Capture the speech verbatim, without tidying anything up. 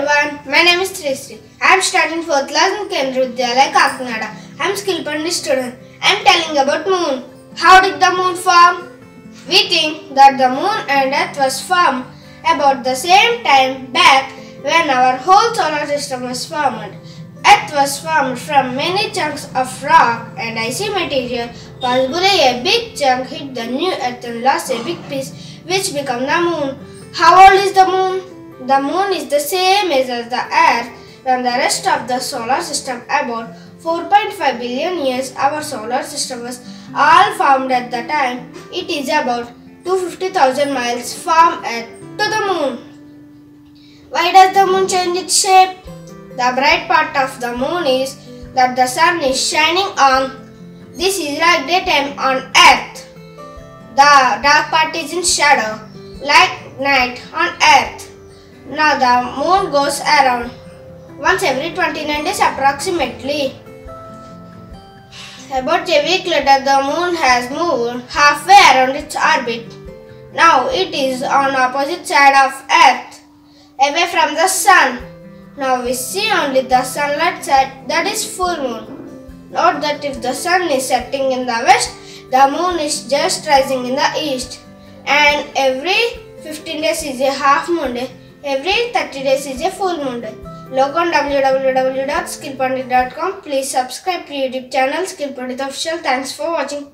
everyone, my name is Srishti. I am studying fourth class in Kendra Vidyalaya, Kakinada. I am skill Pandit student. I am telling about moon. How did the moon form? We think that the moon and earth was formed about the same time back when our whole solar system was formed. Earth was formed from many chunks of rock and icy material. Possibly a big chunk hit the new earth and lost a big piece which became the moon. How old is the moon? The moon is the same age as the earth and the rest of the solar system, about four point five billion years. Our solar system was all formed at the time. It is about two hundred fifty thousand miles from earth to the moon. Why does the moon change its shape? The bright part of the moon is that the sun is shining on. This is like daytime on earth. The dark part is in shadow, like night on earth. Now the moon goes around once every twenty-nine days approximately. About a week later, the moon has moved halfway around its orbit. Now it is on opposite side of earth, away from the sun. Now we see only the sunlight side, that is full moon. Note that if the sun is setting in the west, the moon is just rising in the east. And every fifteen days is a half moon day. Every thirty days is a full moon day. Log on w w w dot skill pandit dot com. Please subscribe to YouTube channel Skill Pandit Official. Thanks for watching.